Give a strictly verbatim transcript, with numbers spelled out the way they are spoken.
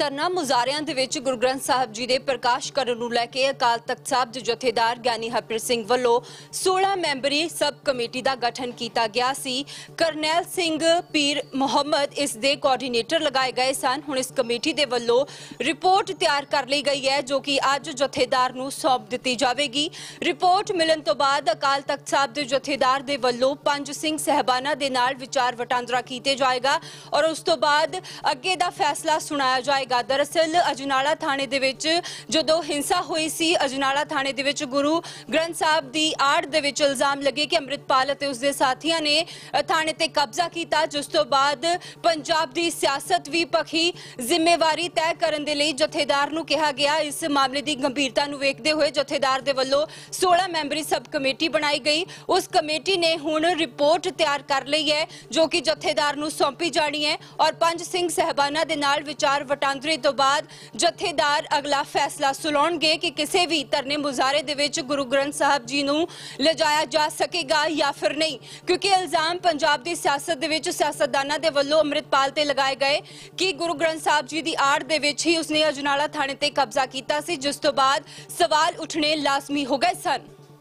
धरना मुजाहरियां दे विच गुरु ग्रंथ साहिब जी दे प्रकाश करन नूं लै के अकाल तख्त साहब दे जथेदार ज्ञानी हरप्रीत सिंह वल्लों सोलह मैंबरी सब कमेटी दा गठन कीता गया सी। करनैल सिंह पीर मुहमद इस दे कोआर्डीनेटर लगाए गए सन। हुण इस कमेटी दे वल्लों रिपोर्ट तैयार कर ली गई है जो कि अज जथेदार नूं सौंप दित्ती जावेगी। रिपोर्ट मिलन तो बाद अकाल तख्त साहब दे जथेदार दे वल्लों पंज सिंह साहिबाना दे नाल विचार वटांदरा कीते जाएगा और उस तो बाद अगे दा फैसला सुनाया जाएगा। दरअसल अजनाला थाने दे विच जदों हिंसा हुई सी, अजनाला थाने दे विच गुरु ग्रंथ साहब दी आड़ दे विच इल्जाम लगे कि अमृतपाल अते उसदे साथियां ने थाने ते कब्जा कीता, जिस तों बाद पंजाब दी सियासत वी पखी जिम्मेवारी तय करन दे लई जथेदार नूं कहा गया। इस मामले दी गंभीरता नूं वेखदे होए जथेदार दे वल्लों सोलह मैंबरी सब कमेटी बनाई गई। उस कमेटी ने हुण रिपोर्ट तैयार कर लई है जो कि जथेदार नूं सौंपी जानी है और पंज सिंह साहिबाना दे नाल विचार वटांदरे तो बाद जथेदार अगला फैसला सुलाउणगे कि किसी भी धरने मुजाहरे दे विच गुरु ग्रंथ साहब जी नूं ले जाया जा सकेगा या फिर नहीं, क्योंकि इल्जाम पंजाब दी सियासत दे विच सियासतदानां दे वल्लों अमृतपाल ते लगाए गए कि गुरु ग्रंथ साहब जी दी आड़ दे विच ही उसने अजनाला थाणे ते कब्जा कीता सी, जिस तों बाद सवाल उठने लाजमी हो गए सन।